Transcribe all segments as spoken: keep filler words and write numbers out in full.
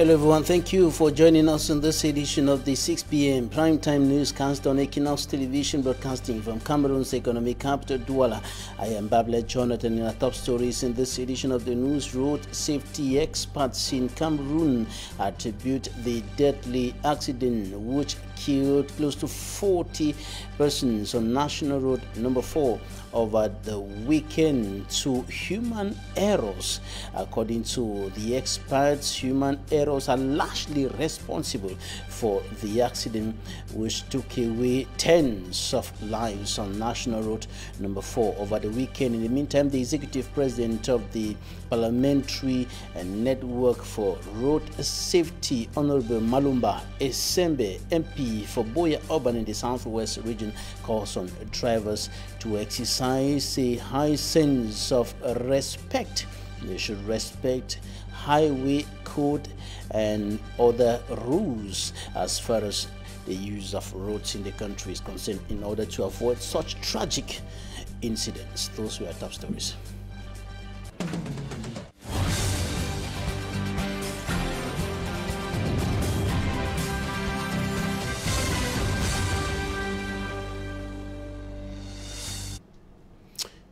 Hello everyone, thank you for joining us on this edition of the six p m primetime newscast on Equinoxe Television, broadcasting from Cameroon's economic capital, Douala. I am Babler Jonathan, and our top stories in this edition of the news: road safety experts in Cameroon attribute the deadly accident which killed close to forty persons on National Road number four over the weekend to human errors. According to the experts, human errors are largely responsible for the accident which took away tens of lives on National Road number four over the weekend. In the meantime, the executive president of the Parliamentary Network for Road Safety, Honorable Malumba Esembe, M P for Boya Urban in the Southwest region, calls on drivers to exercise a high sense of respect. They should respect highway code and other rules as far as the use of roads in the country is concerned, in order to avoid such tragic incidents. Those were top stories.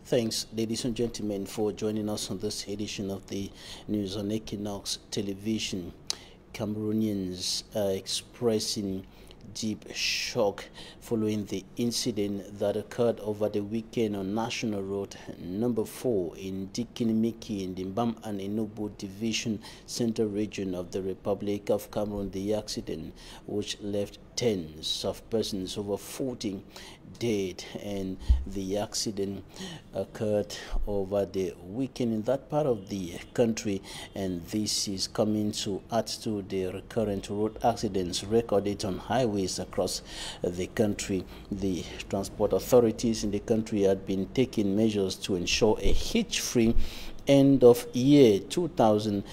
Thanks, ladies and gentlemen, for joining us on this edition of the news on Equinoxe Television. Cameroonians are expressing deep shock following the incident that occurred over the weekend on National Road number four in Ndikinimiki in the Mbam and Inoubou Division Center region of the Republic of Cameroon. The accident, which left tens of persons, over forty, dead, and the accident occurred over the weekend in that part of the country, and this is coming to add to the recurrent road accidents recorded on highways across the country. The transport authorities in the country had been taking measures to ensure a hitch-free end of year two thousand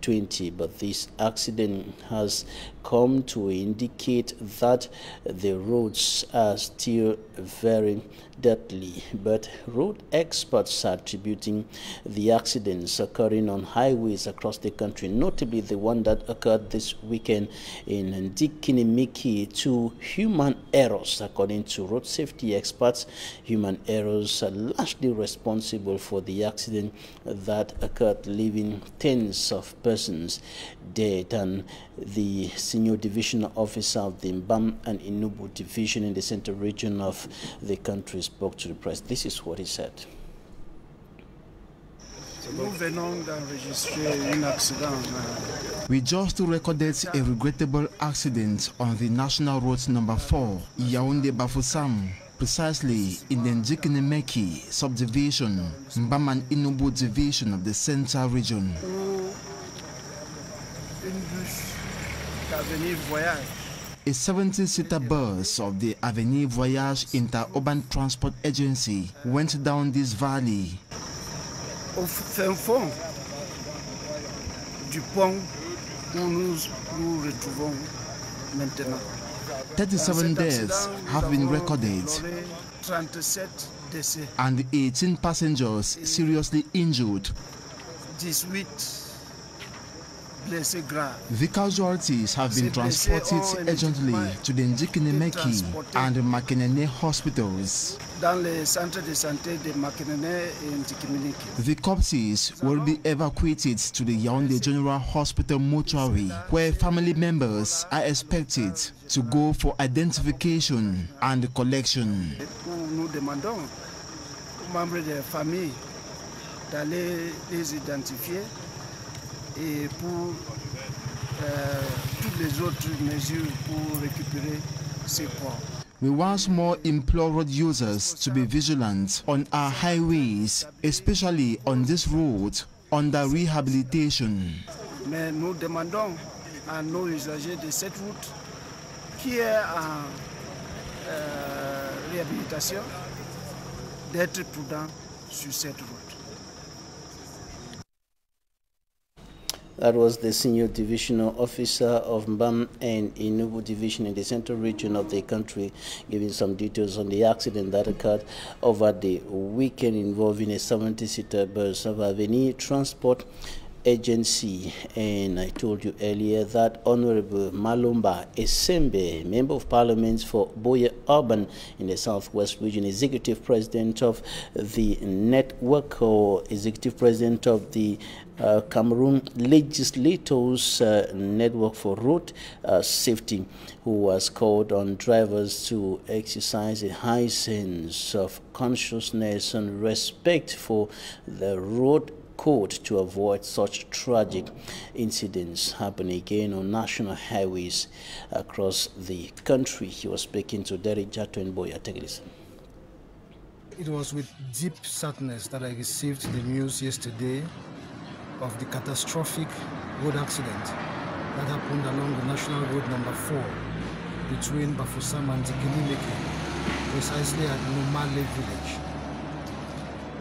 twenty, but this accident has come to indicate that the roads are still very deadly. But road experts are attributing the accidents occurring on highways across the country, notably the one that occurred this weekend in Ndikinimiki, to human errors. According to road safety experts, human errors are largely responsible for the accident that occurred, leaving tens of persons dead. And the senior divisional officer of the Mbam and Inoubou division in the center region of the country spoke to the press. This is what he said. We just recorded a regrettable accident on the National Road number four, Yaoundé-Bafoussam, precisely in the Ndikinimiki subdivision, Mbam and Inoubou division of the Central region. A seventy-seater bus of the Avenir Voyage Inter-Urban Transport Agency went down this valley of thirty-seven deaths have been recorded and eighteen passengers seriously injured. The casualties have been transported urgently to the Ndikinimiki and Makenene hospitals. The corpses will be evacuated to the Yaoundé General Hospital mortuary, where family members are expected to go for identification and collection. Et pour euh, toutes les autres mesures pour récupérer ces corps. We once more implore road users to be vigilant on our highways, especially on this road, under rehabilitation. Mais nous demandons à nos usagers de cette route qui est en euh, réhabilitation d'être prudents sur cette route. That was the senior divisional officer of Mbam and Inoubou division in the central region of the country, giving some details on the accident that occurred over the weekend involving a seventy-seater bus of Avenir Transport urgency, and I told you earlier that Honorable Malumba Esembe, Member of Parliament for Boya Urban in the Southwest Region, Executive President of the Network, or Executive President of the uh, Cameroon Legislators uh, Network for Road uh, Safety, who was called on drivers to exercise a high sense of consciousness and respect for the road code to avoid such tragic incidents happening again on national highways across the country. He was speaking to Derek Jato and Boya. Take a listen. It was with deep sadness that I received the news yesterday of the catastrophic road accident that happened along the National Road Number Four between Bafusam and Ndikinimiki, precisely at Nomale Village.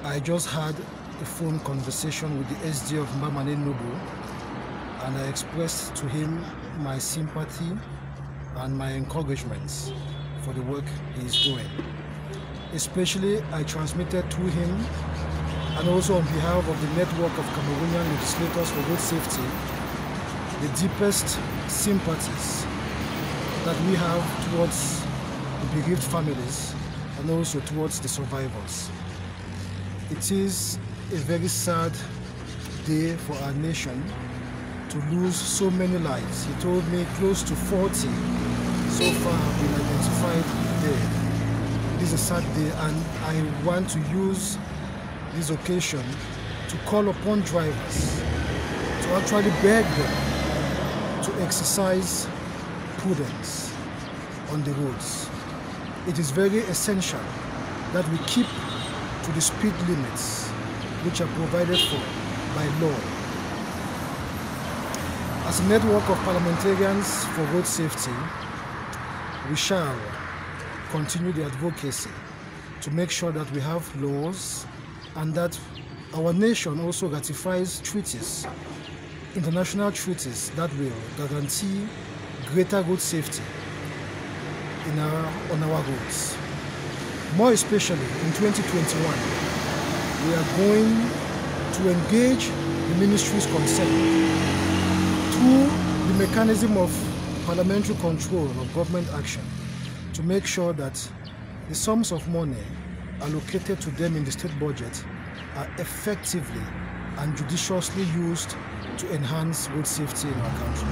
I just had a phone conversation with the S D of Mbam and Inoubou, and I expressed to him my sympathy and my encouragements for the work he is doing. Especially, I transmitted to him, and also on behalf of the Network of Cameroonian Legislators for Road Safety, the deepest sympathies that we have towards the bereaved families and also towards the survivors. It is a very sad day for our nation to lose so many lives. He told me close to forty so far have been identified dead. It is a sad day, and I want to use this occasion to call upon drivers to actually beg them to exercise prudence on the roads. It is very essential that we keep to the speed limits which are provided for by law. As a network of parliamentarians for road safety, we shall continue the advocacy to make sure that we have laws and that our nation also ratifies treaties, international treaties that will guarantee greater road safety in our, on our roads. More especially in twenty twenty-one, we are going to engage the ministries concerned through the mechanism of parliamentary control of government action to make sure that the sums of money allocated to them in the state budget are effectively and judiciously used to enhance road safety in our country.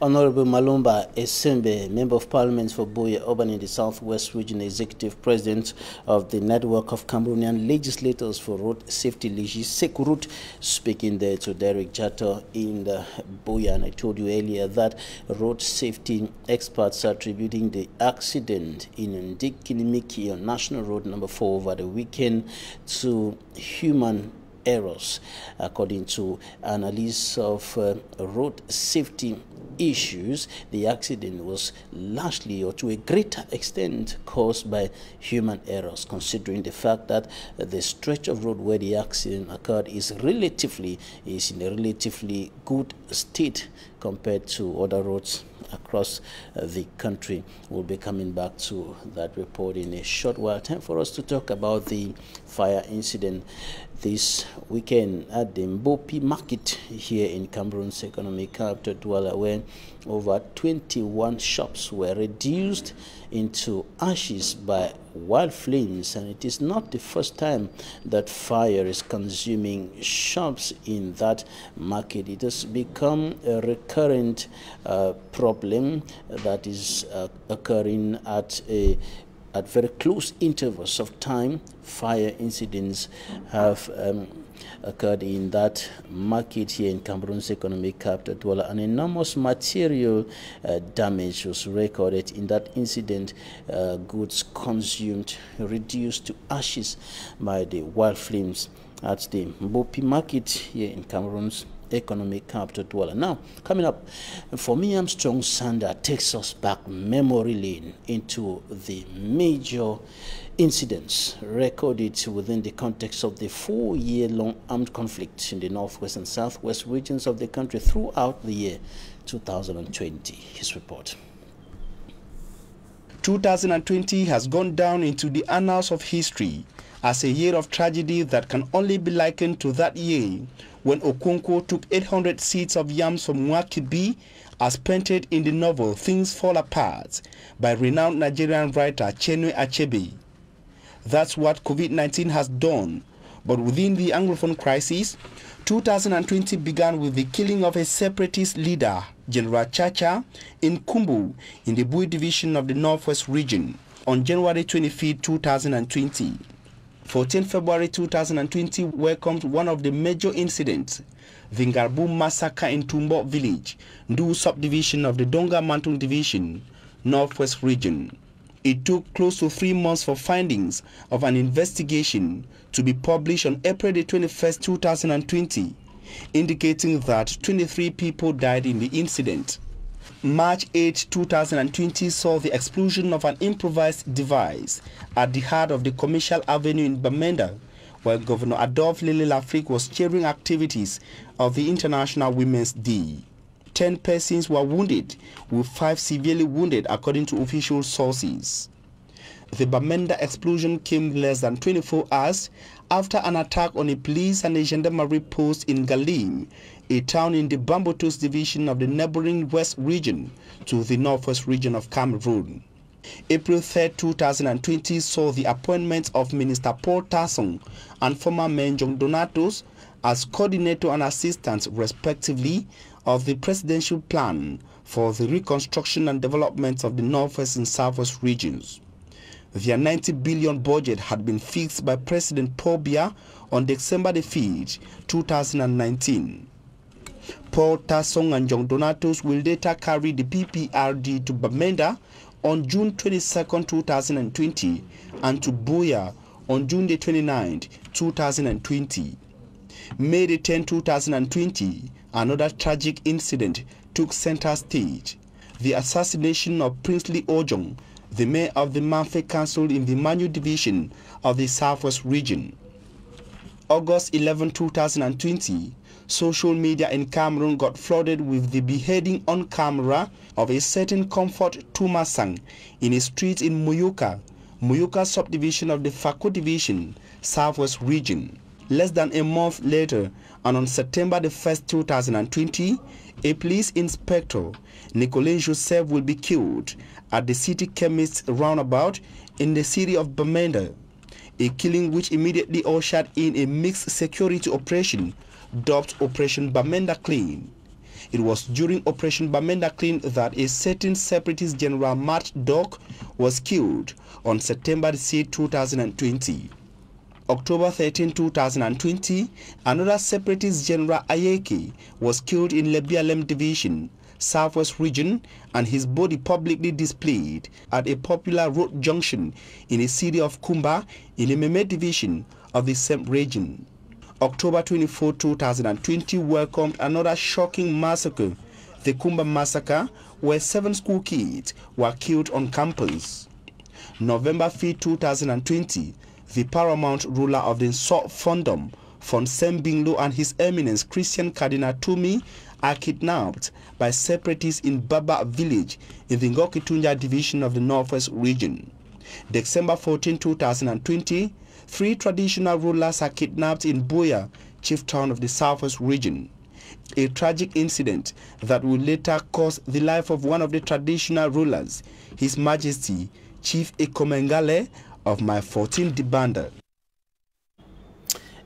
Honorable Malumba Esembe, Member of Parliament for Boya Urban in the Southwest Region, Executive President of the Network of Cameroonian Legislators for Road Safety, Legisekurut, speaking there to Derek Jato in the Boya. And I told you earlier that road safety experts are attributing the accident in Ndikinimiki on National Road Number Four over the weekend to human errors, according to analysis of uh, road safety issues. The accident was largely, or to a greater extent, caused by human errors, considering the fact that uh, the stretch of road where the accident occurred is relatively is in a relatively good state compared to other roads across uh, the country. We'll be coming back to that report in a short while. Time for us to talk about the fire incident this weekend at the Mbopi market here in Cameroon's economic capital Douala, where over twenty-one shops were reduced into ashes by wild flames, and it is not the first time that fire is consuming shops in that market. It has become a recurrent uh, problem that is uh, occurring at a at very close intervals of time. Fire incidents have um, occurred in that market here in Cameroon's economic capital Douala. An enormous material uh, damage was recorded in that incident. Uh, goods consumed, reduced to ashes by the wild flames at the Mbopi market here in Cameroon's economic capital Douala. Now, coming up, for me, Armstrong Sander takes us back memory lane into the major incidents recorded within the context of the four-year-long armed conflict in the northwest and southwest regions of the country throughout the year two thousand twenty. His report. two thousand twenty has gone down into the annals of history as a year of tragedy that can only be likened to that year when Okonkwo took eight hundred seeds of yams from Mwakibi, as painted in the novel Things Fall Apart by renowned Nigerian writer Chinua Achebe. That's what COVID nineteen has done. But within the Anglophone crisis, two thousand twenty began with the killing of a separatist leader, General Chacha, in Kumbu, in the Bui division of the Northwest region, on January twenty-fifth two thousand twenty. the fourteenth of February two thousand twenty welcomed one of the major incidents, the Ngarbu Massacre in Tumbo village, Ndu subdivision of the Donga Mantung division, Northwest region. It took close to three months for findings of an investigation to be published on April the twenty-first two thousand twenty, indicating that twenty-three people died in the incident. March eighth two thousand twenty saw the explosion of an improvised device at the heart of the commercial avenue in Bamenda, where Governor Adolf Lele Lafrique was chairing activities of the International Women's Day. Ten persons were wounded, with five severely wounded according to official sources. The Bamenda explosion came less than twenty-four hours after an attack on a police and a gendarmerie post in Galim, a town in the Bambouto's division of the neighboring West region to the Northwest region of Cameroon. April third two thousand twenty saw the appointment of Minister Paul Tasong and former Menjong Donatos as coordinator and assistant, respectively, of the presidential plan for the reconstruction and development of the Northwest and Southwest regions. Their ninety billion budget had been fixed by President Paul Biya on December the fifth two thousand nineteen. Paul Tasong and Jong Donatos will later carry the P P R D to Bamenda on June twenty-second two thousand twenty and to Buya on June the twenty-ninth two thousand twenty. May the tenth two thousand twenty, another tragic incident took center stage, the assassination of Prince Lee Ojong, the mayor of the Mamfe Council in the Manu division of the Southwest region. August eleventh two thousand twenty, social media in Cameroon got flooded with the beheading on camera of a certain Comfort Tumasang in a street in Muyuka, Muyuka subdivision of the Fako division, Southwest region. Less than a month later, and on September the first two thousand twenty, a police inspector, Nicolas Joseph, will be killed at the city chemist's roundabout in the city of Bamenda, a killing which immediately ushered in a mixed security operation dubbed Operation Bamenda Clean. It was during Operation Bamenda Clean that a certain separatist General Matt Doc was killed on September the sixth two thousand twenty. October thirteenth two thousand twenty, another separatist General Ayeke was killed in Lebialem Division, Southwest Region, and his body publicly displayed at a popular road junction in the city of Kumba in the Meme Division of the same region. October twenty-fourth two thousand twenty welcomed another shocking massacre, the Kumba Massacre, where seven school kids were killed on campus. November fifth two thousand twenty, the paramount ruler of the Nsop Fondom, Fonsen Binglo, and his eminence Christian Cardinal Tumi are kidnapped by separatists in Baba village in the Ngokitunja division of the Northwest region. December fourteenth two thousand twenty, three traditional rulers are kidnapped in Buya, chief town of the Southwest region. A tragic incident that will later cost the life of one of the traditional rulers, His Majesty Chief Ekomengale of my fourteenth Dibanda.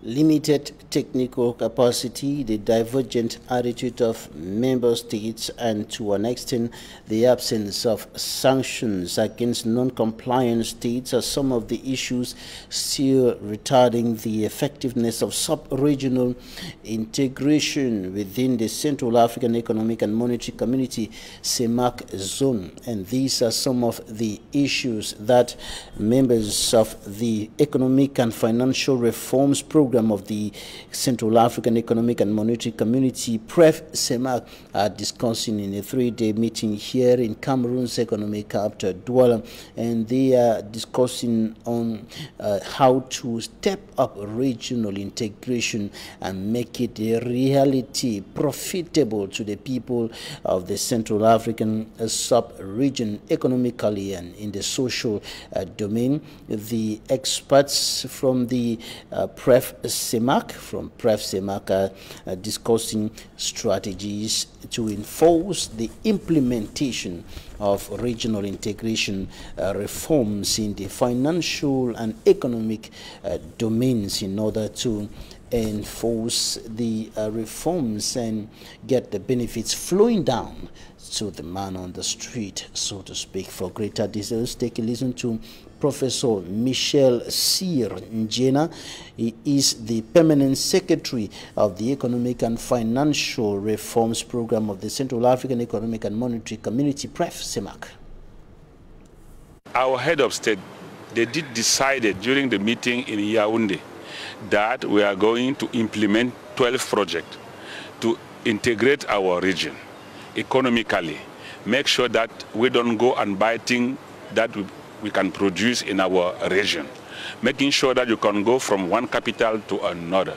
Limited technical capacity, the divergent attitude of member states, and to an extent the absence of sanctions against non-compliant states are some of the issues still retarding the effectiveness of sub-regional integration within the Central African Economic and Monetary Community (CEMAC) zone. And these are some of the issues that members of the Economic and Financial Reforms Program program of the Central African Economic and Monetary Community, PREF-SEMAC, are discussing in a three-day meeting here in Cameroon's economic capital, Douala, and they are discussing on uh, how to step up regional integration and make it a reality profitable to the people of the Central African uh, sub-region economically and in the social uh, domain. The experts from the uh, PREF-SEMAC, from PREF-SEMAC, are uh, discussing strategies to enforce the implementation of regional integration uh, reforms in the financial and economic uh, domains in order to enforce the uh, reforms and get the benefits flowing down to the man on the street, so to speak. For greater details, take a listen to Professor Michel Sir Njena. He is the Permanent Secretary of the Economic and Financial Reforms Program of the Central African Economic and Monetary Community, PREF-SEMAC. Our head of state, they did decide during the meeting in Yaoundé that we are going to implement twelve projects to integrate our region economically, make sure that we don't go and buy things that we we can produce in our region, making sure that you can go from one capital to another,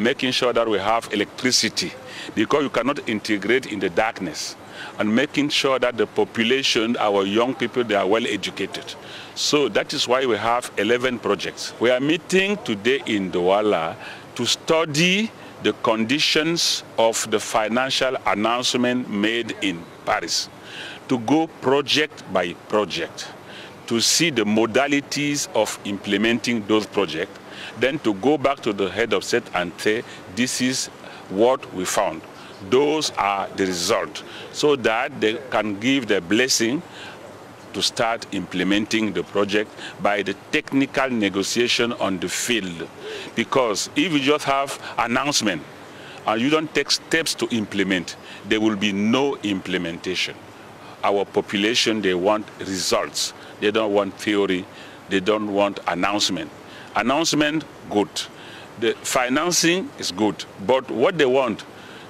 making sure that we have electricity, because you cannot integrate in the darkness, and making sure that the population, our young people, they are well educated. So that is why we have eleven projects. We are meeting today in Douala to study the conditions of the financial announcement made in Paris, to go project by project, to see the modalities of implementing those projects, then to go back to the head of state and say, this is what we found. Those are the results, so that they can give their blessing to start implementing the project by the technical negotiation on the field. Because if you just have announcement and you don't take steps to implement, there will be no implementation. Our population, they want results. They don't want theory. They don't want announcement. Announcement, good. The financing is good. But what they want,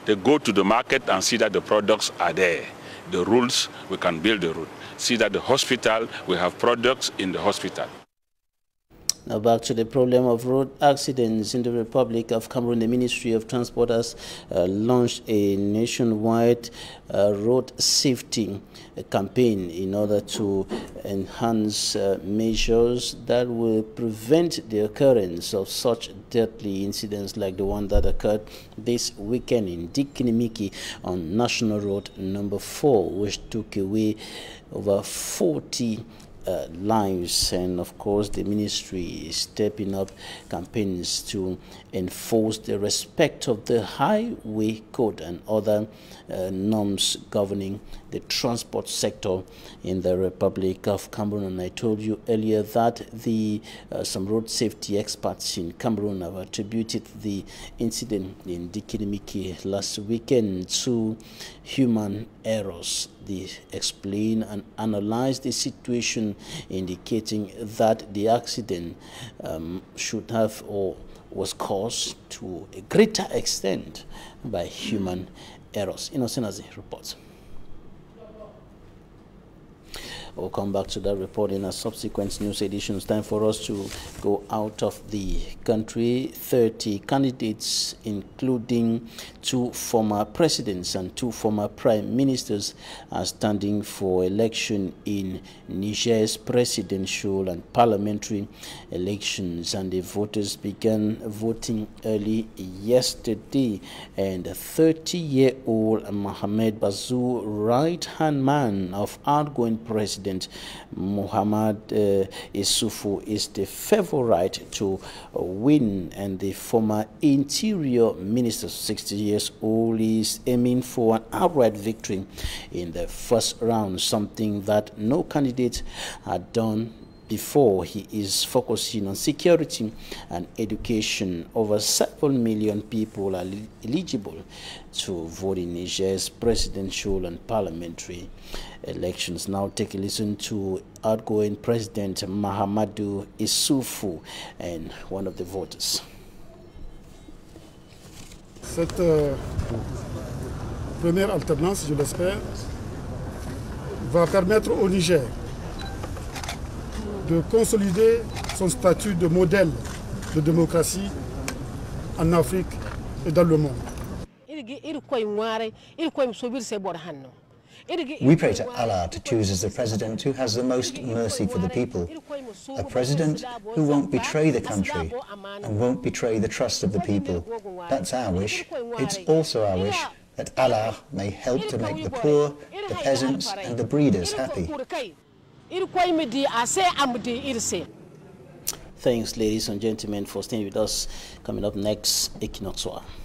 they go to the market and see that the products are there. The rules, we can build the road. See that the hospital, we have products in the hospital. Now back to the problem of road accidents in the Republic of Cameroon. The Ministry of Transport has uh, launched a nationwide uh, road safety uh, campaign in order to enhance uh, measures that will prevent the occurrence of such deadly incidents like the one that occurred this weekend in Ndikinimiki on National Road Number four, which took away over forty Uh, lives. And of course the ministry is stepping up campaigns to enforce the respect of the highway code and other uh, norms governing the transport sector in the Republic of Cameroon. And I told you earlier that the uh, some road safety experts in Cameroon have attributed the incident in Ndikinimiki last weekend to human errors. They explain and analyze the situation, indicating that the accident um, should have or was caused to a greater extent by human errors. Innocent as a report. We'll come back to that report in a subsequent news edition. It's time for us to go out of the country. thirty candidates, including two former presidents and two former prime ministers, are standing for election in Niger's presidential and parliamentary elections. And the voters began voting early yesterday. And thirty-year-old Mohamed Bazoum, right-hand man of outgoing president Mohamed uh, Issoufou, is the favorite to uh, win, and the former interior minister, sixty years old, is aiming for an outright victory in the first round, something that no candidate had done before. He is focusing on security and education. Over seven million people are eligible to vote in Niger's presidential and parliamentary elections. Now take a listen to outgoing President Mahamadou Issoufou and one of the voters. Cette euh, première alternance, je l'espère, va permettre au Niger de consolider son statut de modèle de démocratie en Afrique et dans le monde. We pray to Allah to choose as the president who has the most mercy for the people, a president who won't betray the country and won't betray the trust of the people. That's our wish. It's also our wish that Allah may help to make the poor, the peasants and the breeders happy. Thanks, ladies and gentlemen, for staying with us. Coming up next, Equinoxe.